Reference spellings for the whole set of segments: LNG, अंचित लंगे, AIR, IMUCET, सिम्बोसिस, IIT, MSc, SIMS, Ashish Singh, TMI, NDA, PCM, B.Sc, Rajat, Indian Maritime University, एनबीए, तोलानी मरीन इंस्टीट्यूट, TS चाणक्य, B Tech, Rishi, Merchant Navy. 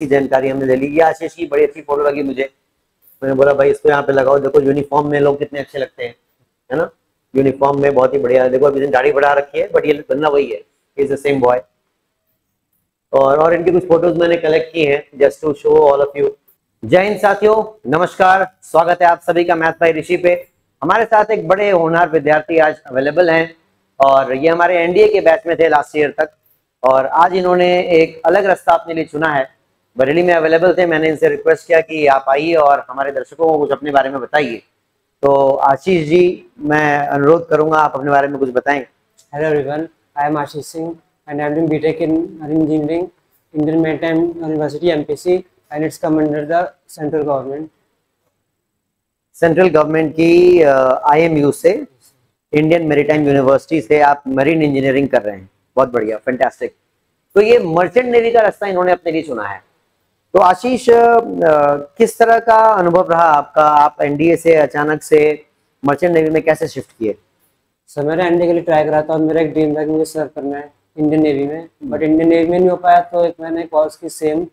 की जानकारी हमने ले ली। ये आशीष की बड़ी अच्छी फोटो लगी मुझे, मैंने बोला भाई इसको यहाँ पे लगाओ, देखो यूनिफॉर्म में लोग कितने अच्छे लगते हैं, है ना, यूनिफॉर्म में बहुत ही बढ़िया। देखो अभी दाढ़ी बढ़ा रखी है बट ये बंदा वही है, इज द सेम बॉय। और इनकी कुछ फोटोज मैंने कलेक्ट की हैं just to show all of you. जय हिंद साथियों, नमस्कार, स्वागत है आप सभी का मैथ भाई ऋषि पे। हमारे साथ एक बड़े होनहार विद्यार्थी आज अवेलेबल हैं और ये हमारे एनडीए के बैच में थे लास्ट ईयर तक, और आज इन्होंने एक अलग रास्ता अपने लिए चुना है। बरेली में अवेलेबल थे, मैंने इनसे रिक्वेस्ट किया कि आप आइए और हमारे दर्शकों को कुछ अपने बारे में बताइए। तो आशीष जी, मैं अनुरोध करूंगा आप अपने बारे में कुछ बताएं। Hello everyone, I am Ashish Singh and I am doing B tech in engineering, Indian maritime university MPC, and it's come under the central government, central government की आईएमयू से, इंडियन मैरीटाइम यूनिवर्सिटी से आप मरीन इंजीनियरिंग कर रहे हैं। बहुत बढ़िया, fantastic. तो ये मर्चेंट नेवी का रास्ता इन्होंने अपने लिए चुना है। तो आशीष, किस तरह का अनुभव रहा आपका? आप एनडीए से अचानक से मर्चेंट नेवी में कैसे शिफ्ट किए? सर मैंने एनडीए के लिए ट्राई करा था और मेरा एक ड्रीम था कि मुझे सर्व करना है इंडियन नेवी में, बट इंडियन नेवी में नहीं हो पाया। तो एक मैंने कोर्स की सेम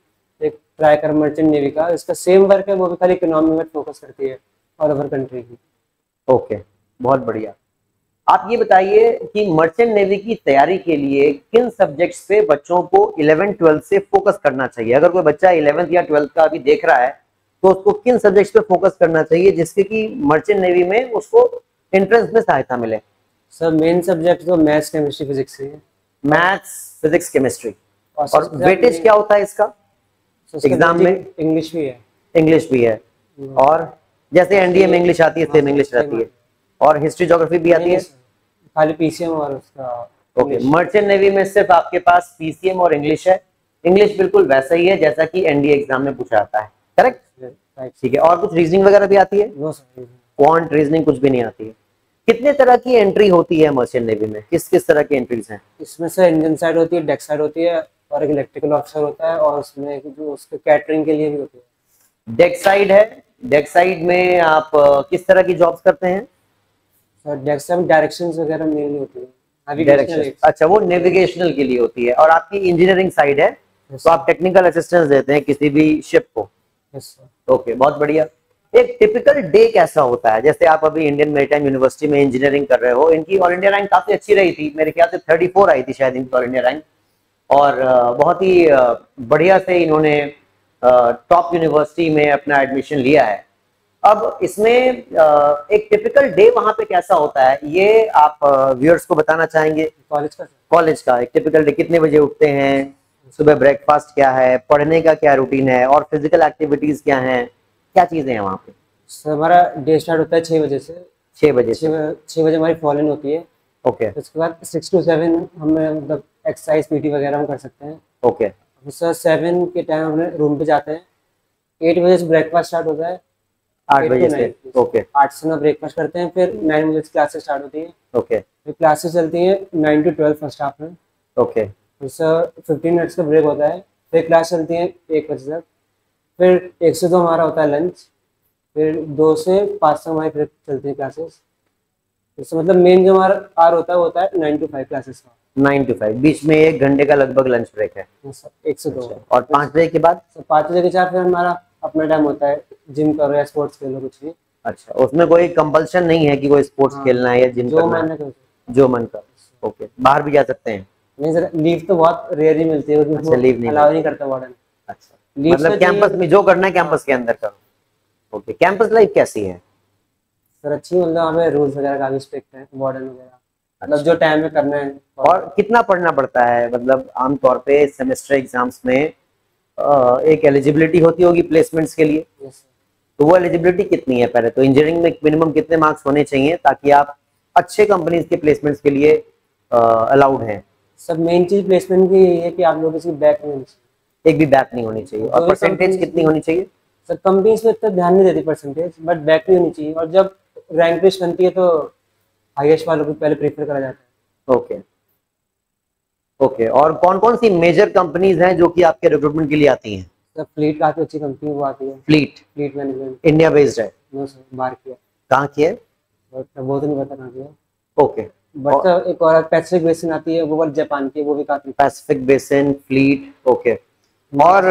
एक ट्राई कर मर्चेंट नेवी का, इसका सेम वर्क है, वो भी खाली इकोनॉमी में फोकस करती है ऑल ओवर कंट्री की। ओके, बहुत बढ़िया। आप ये बताइए कि मर्चेंट नेवी की तैयारी के लिए किन सब्जेक्ट्स पे बच्चों को 11th-12th से फोकस करना चाहिए? अगर कोई बच्चा 11th या 12th का अभी देख रहा है तो उसको किन सब्जेक्ट्स पे फोकस करना चाहिए जिससे कि मर्चेंट नेवी में उसको एंट्रेंस में सहायता मिले? सर मेन सब्जेक्ट तो मैथ्स केमिस्ट्री फिजिक्स है, मैथ्स फिजिक्स केमिस्ट्री। और वेटेज क्या होता है इसका एग्जाम में? इंग्लिश भी है, इंग्लिश भी है, और जैसे एनडीए में इंग्लिश आती है सेम इंग्लिश रहती है, और हिस्ट्री ज्योग्राफी भी आती है खाली पीसीएम और उसका। ओके, मर्चेंट नेवी में सिर्फ आपके पास पीसीएम और इंग्लिश है। इंग्लिश बिल्कुल वैसा ही है जैसा कि एनडीए एग्जाम में पूछा जाता है, करेक्ट? ठीक है। और कुछ रीजनिंग वगैरह भी आती है? नो सर, क्वांट रीजनिंग कुछ भी नहीं आती है। कितने तरह की एंट्री होती है मर्चेंट नेवी में? किस किस तरह की एंट्रीज हैं इसमें? सर इंजन साइड होती है, डेक साइड होती है, और एक इलेक्ट्रिकल ऑफिसर होता है, और उसमें जो उसके कैटरिंग के लिए भी होती है। डेक साइड है, डेक साइड में आप किस तरह की जॉब्स करते हैं? डायरेक्शंस वगैरह मेनली होती है। डायरेक्शंस, अच्छा, वो नेविगेशनल के लिए होती है। और आपकी इंजीनियरिंग साइड है, तो आप टेक्निकल असिस्टेंस देते हैं किसी भी शिप को। ओके, बहुत बढ़िया। एक टिपिकल डे कैसा होता है? जैसे आप अभी इंडियन मैरीटाइम यूनिवर्सिटी में इंजीनियरिंग कर रहे हो, इनकी ऑल इंडिया रैंक काफी अच्छी रही थी, मेरे ख्याल से 34 आई थी शायद इनकी ऑल इंडिया रैंक, और बहुत ही बढ़िया से इन्होंने टॉप यूनिवर्सिटी में अपना एडमिशन लिया है। अब इसमें एक टिपिकल डे वहां पे कैसा होता है, ये आप व्यूअर्स को बताना चाहेंगे? कॉलेज का एक टिपिकल डे, कितने बजे उठते हैं, सुबह ब्रेकफास्ट क्या है, पढ़ने का क्या रूटीन है, और फिजिकल एक्टिविटीज क्या हैं, क्या चीजें हैं वहाँ पे? सर हमारा डे स्टार्ट होता है 6 बजे हमारी फॉलन होती है। ओके, उसके बाद 6 to 7 हमें मतलब एक्सरसाइज पीटी वगैरह हम कर सकते हैं। ओके सर, 7 के टाइम हमने रूम पे जाते हैं, 8 बजे से ब्रेकफास्ट स्टार्ट होता है, 8 बजे से। ओके, 8 से 9 ब्रेकफास्ट करते हैं, फिर 9 बजे से क्लासेस स्टार्ट होती है। ओके, फिर क्लासेस चलती हैं 9 to 12 फर्स्ट हाफ में। ओके, फिर सर 15 मिनट्स का ब्रेक होता है, फिर क्लास चलती है 1 बजे तक, फिर 1 से 2 हमारा होता है लंच, फिर 2 से 5 तक हमारी फिर चलती है क्लासेस। इससे मतलब मेन जो हमारा आर होता है वो होता है 9 to 5 क्लासेस का। 9 to 5, बीच में 1 घंटे का लगभग लंच ब्रेक है, 1 से 2। और 5 बजे के बाद? 5 बजे के बाद फिर हमारा अपना टाइम होता है, जिम करो या स्पोर्ट्स खेलो, कुछ भी। अच्छा, उसमें कोई कंपल्शन नहीं है कि कोई स्पोर्ट्स खेलना है या जिम करना है, जो मन कर। ओके, बाहर भी जा सकते हैं? नहीं सर, लीव तो बहुत रेयर ही मिलती है। अच्छा, लीव नहीं, अलाउ नहीं करता वार्डन। अच्छा, मतलब कैंपस में जो करना है कैंपस के अंदर करो। ओके, कैंपस लाइफ कैसी है सर? अच्छी, मतलब हमें रूल्स वगैरह काफी स्ट्रिक्ट है, वार्डन वगैरह मतलब जो टाइम में करना है। और कितना पढ़ना पड़ता है? मतलब आमतौर पे सेमेस्टर एग्जाम्स में एक एलिजिबिलिटी होती होगी प्लेसमेंट्स के लिए। तो वो एलिजिबिलिटी कितनी है? पहले तो इंजीनियरिंग में मिनिमम कितने मार्क्स होने चाहिए ताकि आप अच्छे कंपनीज के प्लेसमेंट्स के लिए अलाउड हैं? सब मेन चीज प्लेसमेंट की है कि आप लोगों की बैक नहीं होनी चाहिए, एक भी बैक नहीं होनी चाहिए। और परसेंटेज कितनी होनी चाहिए? सर कंपनीज में इतना ध्यान नहीं देती परसेंटेज, बट बैक नहीं होनी चाहिए। और जब रैंक लिस्ट बनती है तो हाईएस्ट वालों को पहले प्रेफर करा जाता है। Okay, okay. और कौन कौन सी मेजर कंपनीज हैं जो कि आपके रिक्रूटमेंट के लिए आती हैं? सर फ्लीट काफी अच्छी कंपनी वो आती है। फ्लीट मैनेजमेंट इंडिया बेस्ड है? नो सर, बाहर की है। कहाँ की है वो तो नहीं पता कहाँ की है। ओके, बट सर एक और पैसिफिक बेसिन आती है, वो जापान की, वो भी काफी। Pacific basin, fleet, okay. और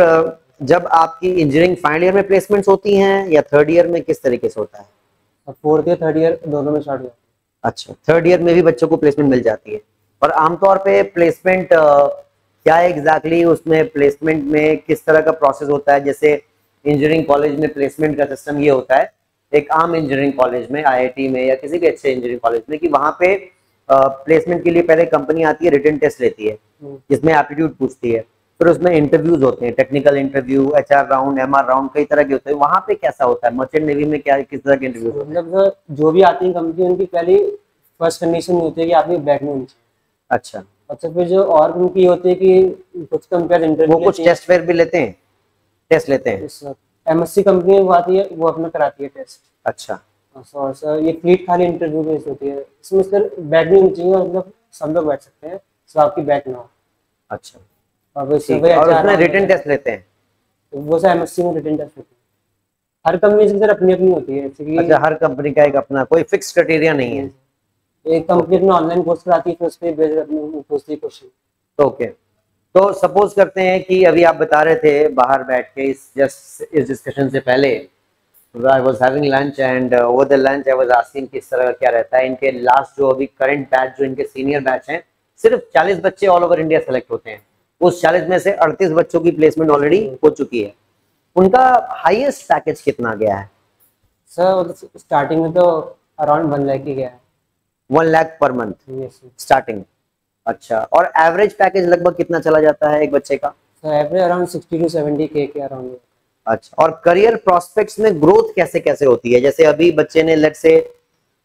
जब आपकी इंजीनियरिंग फाइनल ईयर में प्लेसमेंट्स होती हैं या थर्ड ईयर में, किस तरीके से होता है? फोर्थ ईयर थर्ड ईयर दोनों में स्टार्ट हुआ। अच्छा, थर्ड ईयर में भी बच्चों को प्लेसमेंट मिल जाती है। और आमतौर पे प्लेसमेंट क्या एग्जैक्टली उसमें प्लेसमेंट में किस तरह का प्रोसेस होता है? जैसे इंजीनियरिंग कॉलेज में प्लेसमेंट का सिस्टम ये होता है एक आम इंजीनियरिंग कॉलेज में, IIT में या किसी भी अच्छे इंजीनियरिंग कॉलेज में, कि वहाँ पे प्लेसमेंट के लिए पहले कंपनी आती है, रिटन टेस्ट लेती है जिसमें एप्टीट्यूड पूछती है, फिर उसमें इंटरव्यूज होते हैं, technical interview, HR round, MR round, कई तरह के होते हैं। वहाँ पे कैसा होता है? मर्चेंट नेवी में क्या किस तरह के इंटरव्यू होते हैं? मतलब जो भी आती है कंपनी, उनकी पहली फर्स्ट कंडीशन होती है कि आपकी बैकग्राउंड। अच्छा अच्छा, फिर जो और उनकी होती है कि कुछ कंपेयर इंटरव्यू, वो कुछ टेस्ट फेयर भी लेते हैं, टेस्ट लेते हैं। MSc कंपनी वो आती है, वो अपना कराती है टेस्ट। अच्छा सर, ये फ्लीट खाली इंटरव्यू बेस्ड होती है, इसमें सर बैठ नहीं चाहिए, मतलब सब लोग बैठ सकते हैं, सो आपकी बैठ ना हो। अच्छा, और उसमें रिटन टेस्ट लेते हैं वो सर, MSc में रिटन टेस्ट होती है। हर कंपनी की सर अपनी अपनी होती है। अच्छा, हर कंपनी का एक अपना कोई फिक्स क्राइटेरिया नहीं है। एक कंपनी में ऑनलाइन कोर्स कराती है, फिर उस पर बेस्ड अपने पूछती क्वेश्चन। ओके, तो सपोज करते हैं कि अभी आप बता रहे थे बाहर बैठ के, इस डिस्कशन से पहले I was having lunch and over the lunch I was asking किस तरह क्या रहता है। इनके लास्ट जो अभी करंट बैच, जो इनके सीनियर बैच हैं, सिर्फ 40 बच्चे ऑल ओवर इंडिया सेलेक्ट होते हैं। उस 40 में से 38 बच्चों की प्लेसमेंट ऑलरेडी हो चुकी है। उनका हाईएस्ट पैकेज कितना गया है सर? स्टार्टिंग में तो अराउंड 1 लाख ही गया है। 1 लाख पर मंथ स्टार्टिंग। अच्छा, और एवरेज पैकेज लगभग कितना चला जाता है एक बच्चे का? एवरेज अराउंड 60 to 70K के अराउंड। अच्छा, और करियर प्रोस्पेक्ट्स में ग्रोथ कैसे कैसे होती है? जैसे अभी बच्चे ने लेट से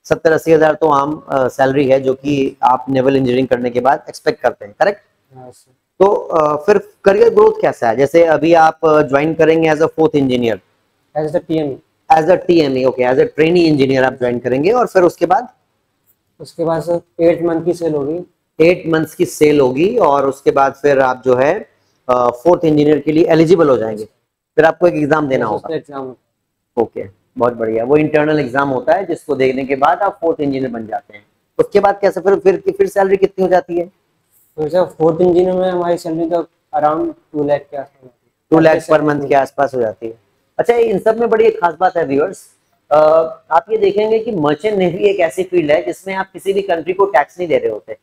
70-80 हज़ार तो आम सैलरी है, जो कि आप नेवल इंजीनियरिंग करने के बाद एक्सपेक्ट करते हैं, करेक्ट? तो फिर करियर ग्रोथ कैसा है? जैसे अभी आप ज्वाइन करेंगे as a 4th engineer, as a TMI, as a TMI, okay, as a trainee engineer आप ज्वाइन करेंगे, और फिर उसके बाद सर 8 मंथ की सेल होगी। 8 मंथ्स की सेल होगी, और उसके बाद फिर आप जो है 4th इंजीनियर के लिए एलिजिबल हो जाएंगे। फिर आपको एक एग्जाम देना होगा। एग्जाम, ओके, बहुत बढ़िया। वो इंटरनल एग्जाम होता है, जिसको देखने के बाद आप 4th इंजीनियर बन जाते हैं। उसके बाद कैसे फिर सैलरी कितनी हो जाती है? तो सर 4th इंजीनियर में हमारी सैलरी तो अराउंड 2 लाख के आसपास, 2 लाख पर मंथ के आसपास हो जाती है। अच्छा, इन सब में बड़ी एक खास बात है व्यूअर्स, आप ये देखेंगे कि मर्चेंट नेवी एक ऐसी फील्ड है जिसमें आप किसी भी कंट्री को टैक्स नहीं दे रहे होते।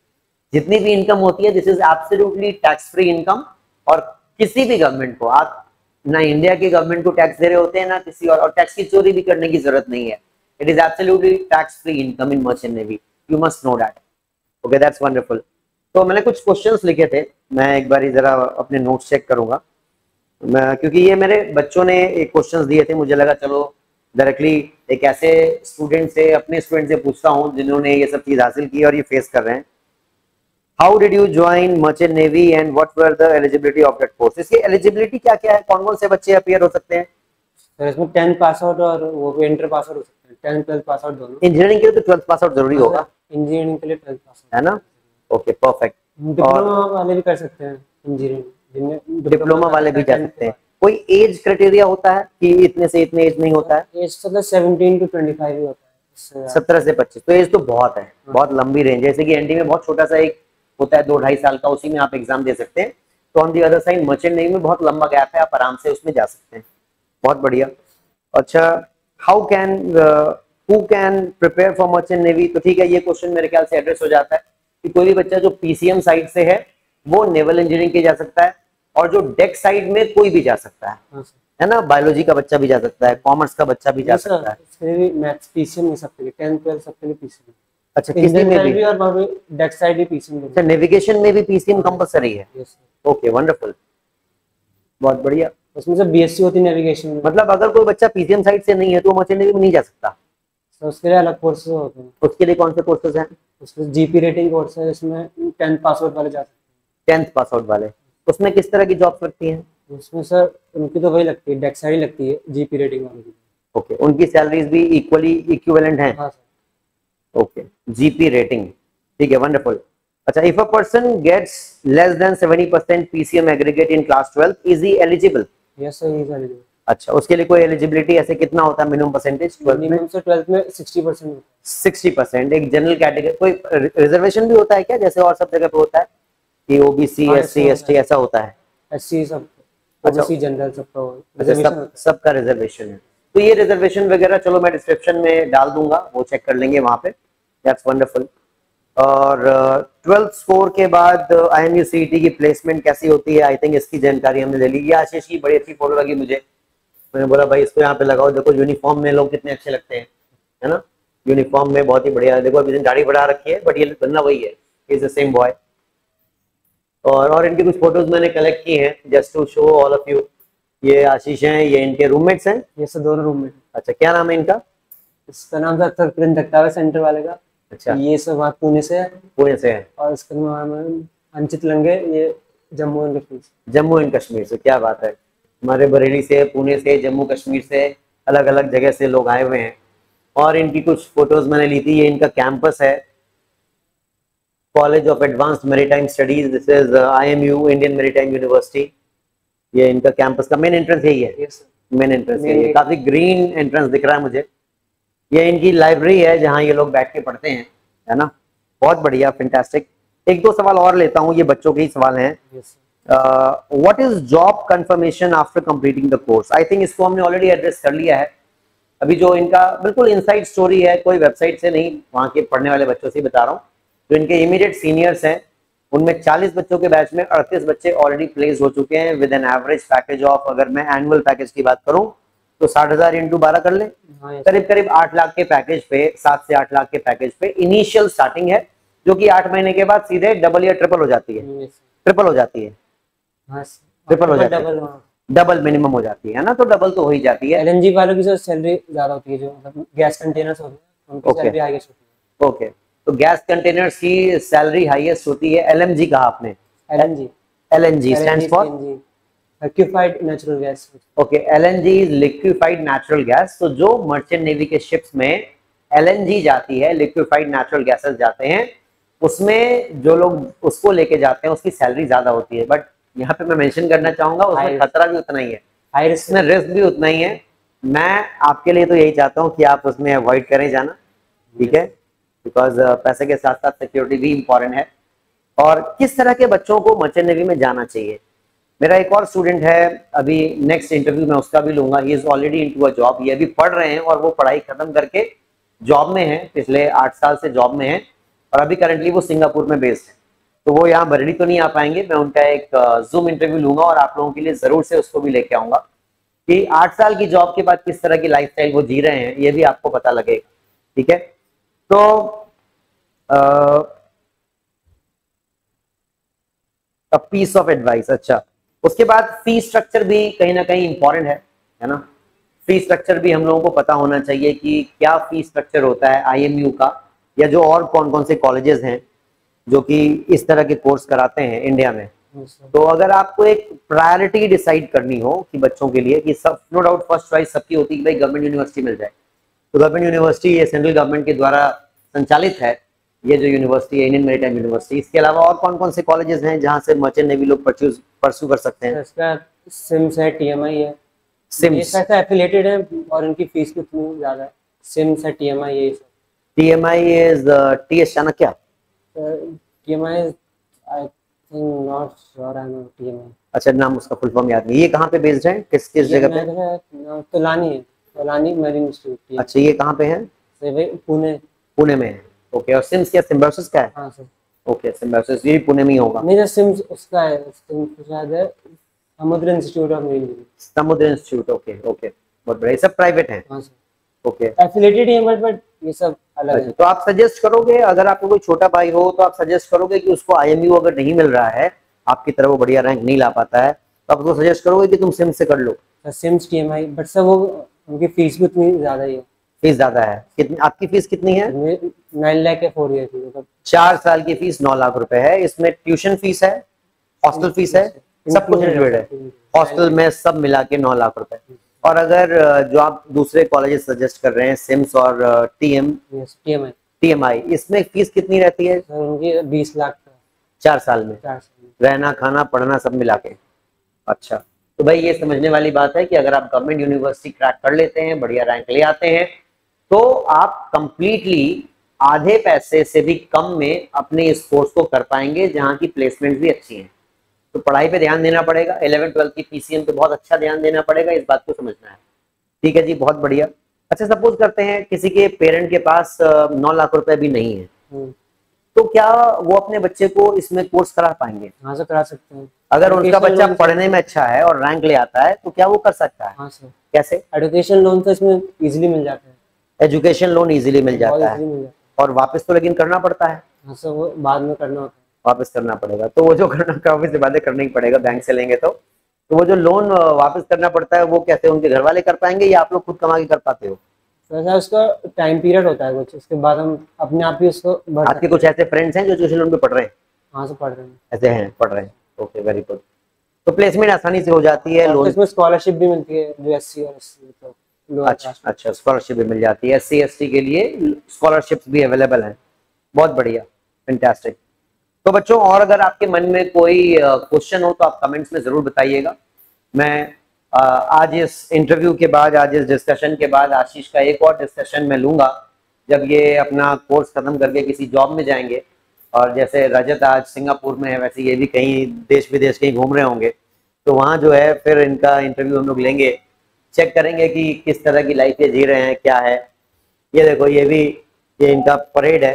जितनी भी इनकम होती है, this is absolutely tax free income, और किसी भी गवर्नमेंट को आप ना इंडिया के गवर्नमेंट को टैक्स दे रहे होते हैं, ना किसी और टैक्स की चोरी भी करने की जरूरत नहीं है। It is absolutely tax free income in merchant navy, you must know that. Okay, that's wonderful. तो मैंने कुछ क्वेश्चंस लिखे थे, मैं एक बार जरा अपने नोट्स चेक करूंगा, क्योंकि ये मेरे बच्चों ने एक क्वेश्चंस दिए थे, मुझे लगा चलो डायरेक्टली एक ऐसे स्टूडेंट से, अपने स्टूडेंट से पूछता हूँ जिन्होंने ये सब चीज हासिल की और ये फेस कर रहे हैं। How did you join Merchant Navy and what were the eligibility of that course? इसकी eligibility क्या क्या है? कौन-कौन से बच्चे अपीयर हो सकते हैं? सर इसमें 10 पास आउट और वो भी इंटर पास आउट हो सकते हैं। 10 12 पास आउट दोनों। इंजीनियरिंग के लिए तो 12 पास आउट जरूरी होगा। इंजीनियरिंग के लिए 12 पास आउट है ना? Okay, perfect. डिप्लोमा वाले भी कर सकते हैं इंजीनियरिंग, डिप्लोमा वाले भी जा सकते हैं। कोई एज क्राइटेरिया होता है कि इतने से इतने एज नहीं होता है? एज तो 17 to 25 ही होता है। 17 से 25 तो एज तो बहुत है, बहुत लंबी रेंज है। जैसे कि एनडी में बहुत छोटा सा एक होता है 2-2.5 साल का, उसी में आप एग्जाम दे सकते हैं। तो on the other side merchant navy में बहुत लंबा गैप है, आप आराम से उसमें जा सकते हैं। बहुत बढ़िया। अच्छा, who can prepare for merchant navy? तो ठीक है, ये क्वेश्चन मेरे ख्याल से एड्रेस हो जाता है कि कोई भी बच्चा जो PCM साइड से है वो नेवल इंजीनियरिंग के जा सकता है, और जो डेक साइड में कोई भी जा सकता है ना? बायोलॉजी का बच्चा भी जा सकता है, कॉमर्स का बच्चा भी जा सकता है। मैथ्स PCM में सबके लिए 10-12 सबके लिए PCM। अच्छा, किसी में भी और डेक साइड भी PCM। सर नेविगेशन में भी PCM कंपलसरी है? यस। ओके, वंडरफुल, बहुत बढ़िया। उसमें से BSc होती है नेविगेशन में। मतलब अगर कोई बच्चा PCM साइड से नहीं है तो मर्चेंट नेवी में नहीं जा सकता। सर उसके लिए अलग कोर्सेज होते हैं। उसके लिए कौन से कोर्सेज हैं? उसमें GP रेटिंग कोर्स है, इसमें 10th पास आउट वाले जा सकते हैं। 10th पास आउट वाले, उसमें किस तरह की जॉब्स लगती हैं? उसमें सर उनकी तो वही लगती है, डेक साइड लगती है GP रेटिंग वालों की। ओके, उनकी सैलरीज भी इक्वली इक्विवेलेंट हैं? हां। ओके, GP रेटिंग, ठीक है, वंडरफुल। अच्छा, if a person gets less than 70% PCM aggregate in class 12 is he eligible? Yes sir, he is eligible. अच्छा, उसके लिए कोई एलिजिबिलिटी ऐसे कितना होता है मिनिमम परसेंटेज 12 में? मिनिमम से 12 में 60% एक जनरल कैटेगरी। कोई रिजर्वेशन भी होता है क्या, जैसे और सब जगह पे होता है कि OBC SC ST ऐसा होता है? SC सब। ओबीसी जनरल सबका रिजर्वेशन है। तो ये रिजर्वेशन वगैरह चलो मैं डिस्क्रिप्शन में डाल दूंगा, वो चेक कर लेंगे वहां पे। That's wonderful. और 12th स्कोर के बाद IMUCET की प्लेसमेंट कैसी होती है, आई थिंक इसकी जानकारी हमने ले ली। ये आशीष की बड़ी अच्छी फोटो लगी मुझे, मैंने बोला भाई इसको यहाँ पे लगाओ, देखो यूनिफॉर्म में लोग कितने अच्छे लगते हैं, है ना, यूनिफॉर्म में बहुत ही बढ़िया। देखो अभी दाढ़ी बढ़ा रखी है बट ये बनना वही है, इज द सेम बॉय। और इनकी कुछ फोटोज मैंने कलेक्ट की हैं just to show all of you. ये आशीष हैं, ये इनके रूममेट्स हैं, ये सब दोनों रूममेट। अच्छा क्या नाम है इनका? इसका नाम था सरप्रिंट रखता सेंटर वाले का। अच्छा ये सब वहाँ पुणे से है। और इसका नाम अंचित लंगे, ये जम्मू एंड कश्मीर से। क्या बात है, हमारे बरेली से, पुणे से, जम्मू कश्मीर से, अलग अलग जगह से लोग आए हुए हैं। और इनकी कुछ फोटोज मैंने ली थी। ये इनका कैंपस है, college of advance maritime studies, this is IMU Indian maritime university. ये इनका कैंपस का मेन एंट्रेंस यही है, मेन एंट्रेंस है, काफी ग्रीन एंट्रेंस दिख रहा है मुझे। ये इनकी लाइब्रेरी है जहाँ ये लोग बैठ के पढ़ते हैं, है ना, बहुत बढ़िया, फैंटास्टिक। एक दो सवाल और लेता हूँ, ये बच्चों के ही सवाल हैं। What is job confirmation after completing the course? I think इसको हमने ऑलरेडी एड्रेस कर लिया है। अभी जो इनका बिल्कुल इनसाइड स्टोरी है, कोई वेबसाइट से नहीं, वहाँ के पढ़ने वाले बच्चों से बता रहा हूँ। जो इनके इमीडिएट सीनियर्स हैं उनमें 40 बच्चों के बैच में 38 बच्चे ऑलरेडी प्लेस हो चुके हैं with an average package of, अगर मैं एनुअल पैकेज की बात करूँ तो 60,000 × 12 कर ले, करीब करीब 8 लाख के पैकेज पे, 7 से 8 लाख के पैकेज पे इनिशियल स्टार्टिंग है, जो कि 8 महीने के बाद सीधे डबल या ट्रिपल हो जाती है, डबल मिनिमम हो जाती है ना, तो डबल तो हो ही जाती है। LNG वालों की जो सैलरी ज्यादा होती है, जो मतलब गैस कंटेनर्स होते हैं उनकी सैलरी हाईएस्ट होती है। ओके, तो गैस कंटेनर्स की सैलरी हाईएस्ट होती है। LNG कहा आपने? LNG stands for liquefied natural gas. Okay, LNG is liquefied natural gas. तो जो मर्चेंट नेवी के शिप्स में LNG जाती है, लिक्विफाइड नेचुरल गैसेस जाते हैं, उसमें जो लोग उसको लेके जाते हैं उसकी सैलरी ज्यादा होती है। बट यहाँ पे मैं मेंशन करना चाहूंगा उसमें खतरा भी उतना ही है, हाई रिस्क में रिस्क भी उतना ही है। मैं आपके लिए तो यही चाहता हूँ कि आप उसमें अवॉइड करें जाना, ठीक है, बिकॉज पैसे के साथ साथ सिक्योरिटी भी इम्पोर्टेंट है। और किस तरह के बच्चों को मर्चेंट नेवी में जाना चाहिए? मेरा एक और स्टूडेंट है, अभी नेक्स्ट इंटरव्यू मैं उसका भी लूंगा। He is already into a job, ये अभी पढ़ रहे हैं और वो पढ़ाई खत्म करके जॉब में है, पिछले 8 साल से जॉब में है और अभी करंटली वो सिंगापुर में बेस्ड है। तो वो यहाँ बरेली तो नहीं आ पाएंगे, मैं उनका एक जूम इंटरव्यू लूंगा और आप लोगों के लिए जरूर से उसको भी लेके आऊंगा कि 8 साल की जॉब के बाद किस तरह की लाइफस्टाइल वो जी रहे हैं, ये भी आपको पता लगेगा, ठीक है। तो पीस ऑफ एडवाइस। अच्छा, उसके बाद फी स्ट्रक्चर भी कहीं ना कहीं इंपॉर्टेंट है ना। फी स्ट्रक्चर भी हम लोगों को पता होना चाहिए कि क्या फी स्ट्रक्चर होता है IMU का, या जो और कौन कौन से कॉलेजेस हैं जो कि इस तरह के कोर्स कराते हैं इंडिया में। तो अगर आपको एक प्रायोरिटी डिसाइड करनी हो कि बच्चों के लिए, कि सब नो डाउट फर्स्ट चॉइस सबकी होती है कि भाई गवर्नमेंट यूनिवर्सिटी मिल जाए। तो गवर्नमेंट यूनिवर्सिटी ये सेंट्रल गवर्नमेंट के द्वारा संचालित है, ये जो यूनिवर्सिटी है इंडियन मैरीटाइम यूनिवर्सिटी। इसके अलावा और कौन कौन से कॉलेजेस हैं जहाँ से मर्चेंट नेवी लोग परस्यू कर सकते हैं? इसका SIMS है, TMI है, SIMS एफिलिएटेड है और इनकी फीस भी इतनी ज्यादा है। SIMS है, TMI है, TMI is TS चाणक्य, TMI I think not sure I know TMI। अच्छा, नाम उसका फुल फॉर्म याद नहीं। ये कहाँ पे बेस्ड है, किस जगह पे? तोलानी मरीन इंस्टीट्यूट। अच्छा, ये कहाँ पे है? पुणे में है। ओके, और SIMS क्या सिम्बोसिस का है? हां सर। ओके, सिम्बोसिस ये पुणे में ही होगा। नहीं सर, SIMS उसका है, SIMS शायद है Samudra institute of engineering, Samudra institute. Okay okay, बहुत बड़े, सब प्राइवेट हैं। हां सर। ओके, एफिलिएटेड है बट ये सब अलग है। तो आप सजेस्ट करोगे, अगर आपको कोई छोटा भाई हो तो आप सजेस्ट करोगे कि उसको IMU अगर नहीं मिल रहा है, आपकी तरह वो बढ़िया रैंक नहीं ला पाता है, तो आप उसको सजेस्ट करोगे कि तुम SIMS से कर लो। SIMS TMI बट सर वो उनकी फीस भी उतनी ज्यादा ही है। फीस ज्यादा है कितनी? आपकी फीस कितनी है? 9 लाख है, 4 ईयर की, मतलब 4 साल की फीस 9 लाख रुपए है। इसमें ट्यूशन फीस है, हॉस्टल फीस है, सब कुछ इंक्लूडेड है, हॉस्टल में सब मिला के 9 लाख रुपए। और अगर जो आप दूसरे कॉलेजेस सजेस्ट कर रहे हैं SIMS और TMI, इसमें फीस कितनी रहती है? उनकी 20 लाख 4 साल में, रहना खाना पढ़ना सब मिला के। अच्छा, तो भाई ये समझने वाली बात है कि अगर आप गवर्नमेंट यूनिवर्सिटी क्रैक कर लेते हैं, बढ़िया रैंक ले आते हैं, तो आप कंप्लीटली आधे पैसे से भी कम में अपने इस कोर्स को कर पाएंगे, जहाँ की प्लेसमेंट भी अच्छी है। तो पढ़ाई पे ध्यान देना पड़ेगा, 11-12 की पीसीएम पे बहुत अच्छा ध्यान देना पड़ेगा, इस बात को समझना है। ठीक है जी, बहुत बढ़िया। अच्छा, सपोज करते हैं किसी के पेरेंट के पास 9 लाख रुपए भी नहीं है, तो क्या वो अपने बच्चे को इसमें कोर्स करा पाएंगे? हाँ सर, करा सकते हैं। अगर उनका बच्चा पढ़ने में अच्छा है और रैंक ले आता है तो क्या वो कर सकता है? हाँ सर। कैसे? एजुकेशन लोन तो इसमें इजीली मिल जाता है। एजुकेशन लोन इजीली मिल जाता है और वापस तो लेकिन करना पड़ता है। हाँ सर, वो बाद में करना होता है, वापस करना पड़ेगा। तो वो जो करना वापस से बातें करना ही पड़ेगा, बैंक से लेंगे तो वो जो लोन वापस करना पड़ता है वो कैसे उनके घर वाले कर पाएंगे या आप लोग खुद कमा के कर पाते हो? सर उसका टाइम पीरियड होता है कुछ, उसके बाद हम अपने आप ही उसको भर। आपके कुछ ऐसे फ्रेंड्स हैं जो एजुकेशन लोन पे पढ़ रहे हैं? हाँ सर, पढ़ रहे हैं। ऐसे हैं, पढ़ रहे हैं। Okay, very good. तो प्लेसमेंट आसानी से हो जाती है, लोन इसमें स्कॉलरशिप भी मिलती है जो एससी और एसटी। अच्छा, स्कॉलरशिप भी मिल जाती है, एससी एसटी के लिए स्कॉलरशिप्स भी अवेलेबल हैं। बहुत बढ़िया, फैंटास्टिक। तो बच्चों, और अगर आपके मन में कोई क्वेश्चन हो तो आप कमेंट्स में जरूर बताइएगा। मैं आज इस इंटरव्यू के बाद, आज इस डिस्कशन के बाद आशीष का एक और डिस्कशन मैं लूंगा जब ये अपना कोर्स खत्म करके किसी जॉब में जाएंगे। और जैसे रजत आज सिंगापुर में है, वैसे ये भी कहीं देश विदेश कहीं घूम रहे होंगे, तो वहाँ जो है फिर इनका इंटरव्यू हम लोग लेंगे, चेक करेंगे कि किस तरह की लाइफ ये जी रहे हैं, क्या है। ये देखो, ये भी ये इनका परेड है,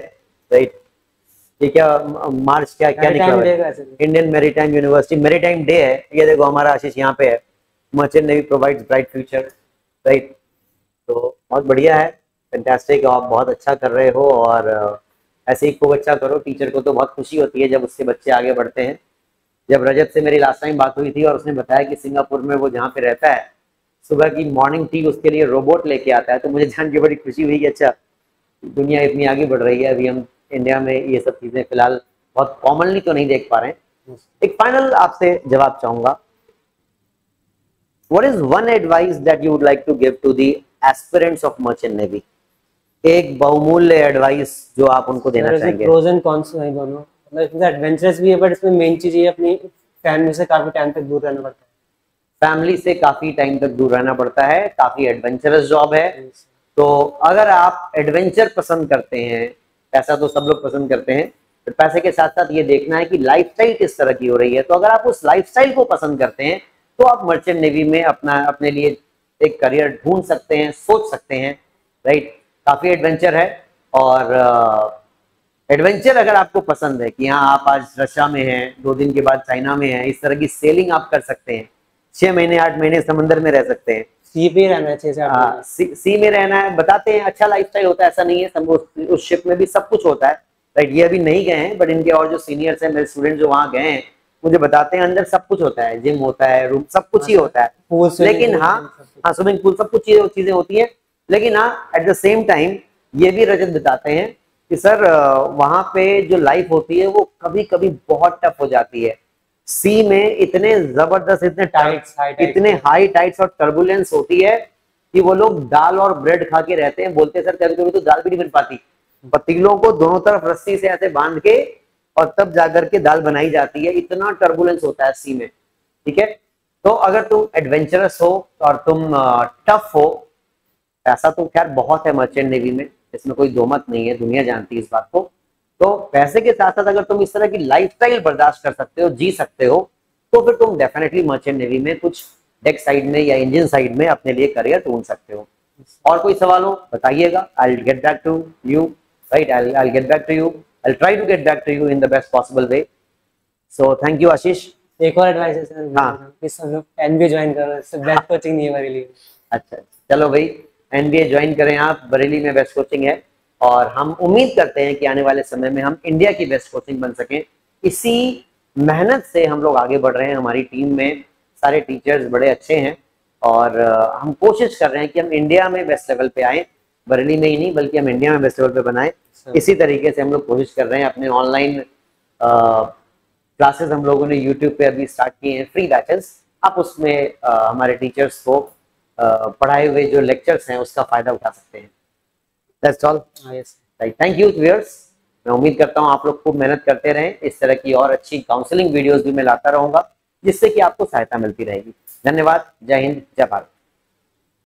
राइट? ये क्या मार्च क्या निकला? Indian maritime university maritime day है। ये देखो हमारा आशीष यहाँ पे है, merchant navy provides bright future, right? तो बहुत बढ़िया है, फैंटास्टिक। आप बहुत अच्छा कर रहे हो और ऐसे ही खूब अच्छा करो। टीचर को तो बहुत खुशी होती है जब उससे बच्चे आगे बढ़ते हैं। जब रजत से मेरी लास्ट टाइम बात हुई थी और उसने बताया कि सिंगापुर में वो जहाँ पे रहता है सुबह की मॉर्निंग टी उसके लिए रोबोट लेके आता है, तो मुझे जान के बड़ी खुशी हुई कि अच्छा दुनिया इतनी आगे बढ़ रही है। अभी हम इंडिया में ये सब चीजें फिलहाल बहुत कॉमनली तो नहीं देख पा रहे हैं। एक फाइनल आपसे जवाब चाहूंगा, what is one advice that you would like to give to the aspirants of merchant navy? एक बहुमूल्य एडवाइस जो आप उनको देना चाहेंगे। प्रोज एंड कॉन्स हैं दोनों, मतलब इसमें एडवेंचरस भी है बट इसमें मेन चीज ये अपनी फैमिली से काफी टाइम तक दूर रहना पड़ता है। फैमिली से काफी टाइम तक दूर रहना पड़ता है, काफी एडवेंचरस जॉब है। तो अगर आप एडवेंचर पसंद करते हैं, पैसा तो सब लोग पसंद करते हैं, तो पैसे के साथ साथ ये देखना है कि लाइफस्टाइल किस तरह की हो रही है। तो अगर आप उस लाइफस्टाइल को पसंद करते हैं तो आप मर्चेंट नेवी में अपने लिए एक करियर ढूंढ सकते हैं, सोच सकते हैं, राइट? काफी एडवेंचर है और एडवेंचर अगर आपको पसंद है कि हाँ आप आज रशिया में हैं, 2 दिन के बाद चाइना में हैं, इस तरह की सेलिंग आप कर सकते हैं, 6 महीने 8 महीने समंदर में रह सकते हैं, सी पे रहना है, 6 साल सी में रहना है। बताते हैं अच्छा लाइफस्टाइल होता है, ऐसा नहीं है सब उस शिप में भी सब कुछ होता है, राइट? ये अभी नहीं गए हैं बट इनके और जो सीनियर्स हैं, मेरे स्टूडेंट जो वहाँ गए हैं, मुझे बताते हैं अंदर सब कुछ होता है, जिम होता है, रूम सब कुछ ही होता है, लेकिन हाँ स्विमिंग पूल सब कुछ चीजें होती है। लेकिन हाँ एट द सेम टाइम ये भी रजत बताते हैं कि सर वहाँ पे जो लाइफ होती है वो कभी कभी बहुत टफ हो जाती है। सी में इतने जबरदस्त, इतने हाई टाइड्स और टर्बुलेंस होती है कि वो लोग दाल और ब्रेड खा के रहते हैं। बोलते हैं सर कभी कभी तो दाल भी नहीं बन पाती, पतीलों को दोनों तरफ रस्सी से ऐसे बांध के और तब जाकर के दाल बनाई जाती है, इतना टर्बुलेंस होता है सी में। ठीक है, तो अगर तुम एडवेंचरस हो और तुम टफ हो, पैसा तो खैर बहुत है मर्चेंट नेवी में, इसमें कोई दो मत नहीं है, दुनिया जानती है इस बात को। तो पैसे के साथ साथ अगर तुम इस तरह की लाइफस्टाइल बर्दाश्त कर सकते हो, जी सकते हो, तो फिर तुम डेफिनेटली मर्चेंट नेवी में कुछ डेक साइड में या इंजन साइड में अपने लिए करियर ढूंढ सकते हो। और कोई सवाल हो बताइएगा, I will get back to you, right? I will get back to you, I try to get back to you in the best possible way. So thank you Ashish. एक और एडवाइस है सर, हाँ कि सब एनबीए ज्वाइन करो, इससे best coaching नहीं है बरेली। अच्छा, चलो भाई एनबीए ज्वाइन करें आप, बरेली में बेस्ट कोचिंग है और हम उम्मीद करते हैं कि आने वाले समय में हम इंडिया की बेस्ट कोचिंग बन सकें। इसी मेहनत से हम लोग आगे बढ़ रहे हैं, हमारी टीम में सारे टीचर्स बड़े अच्छे हैं और हम कोशिश कर रहे हैं कि हम इंडिया में बेस्ट लेवल पे आए, बरेली में ही नहीं बल्कि हम इंडिया में बेस्ट लेवल पे बनाएं। इसी तरीके से हम लोग कोशिश कर रहे हैं। अपने ऑनलाइन क्लासेस हम लोगों ने यूट्यूब पे अभी स्टार्ट किए हैं, फ्री बैचेस। आप उसमें हमारे टीचर्स को पढ़ाए हुए जो लेक्चर्स हैं उसका फायदा उठा सकते हैं। That's all. Yes. Thank you viewers. मैं उम्मीद करता हूँ आप लोग खूब मेहनत करते रहें। इस तरह की और अच्छी काउंसलिंग वीडियोस भी मैं लाता रहूंगा जिससे कि आपको सहायता मिलती रहेगी। धन्यवाद। जय हिंद, जय भारत।